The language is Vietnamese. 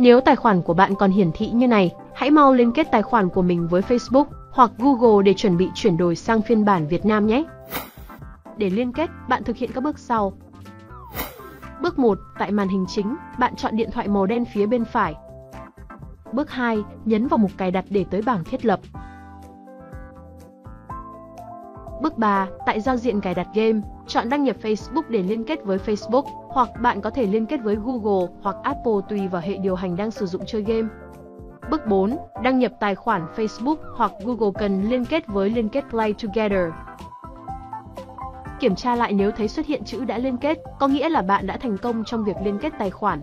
Nếu tài khoản của bạn còn hiển thị như này, hãy mau liên kết tài khoản của mình với Facebook hoặc Google để chuẩn bị chuyển đổi sang phiên bản Việt Nam nhé. Để liên kết, bạn thực hiện các bước sau. Bước 1, tại màn hình chính, bạn chọn điện thoại màu đen phía bên phải. Bước 2, nhấn vào mục cài đặt để tới bảng thiết lập. Bước 3, tại giao diện cài đặt game, chọn đăng nhập Facebook để liên kết với Facebook, hoặc bạn có thể liên kết với Google hoặc Apple tùy vào hệ điều hành đang sử dụng chơi game. Bước 4, đăng nhập tài khoản Facebook hoặc Google cần liên kết với liên kết Play Together. Kiểm tra lại nếu thấy xuất hiện chữ đã liên kết, có nghĩa là bạn đã thành công trong việc liên kết tài khoản.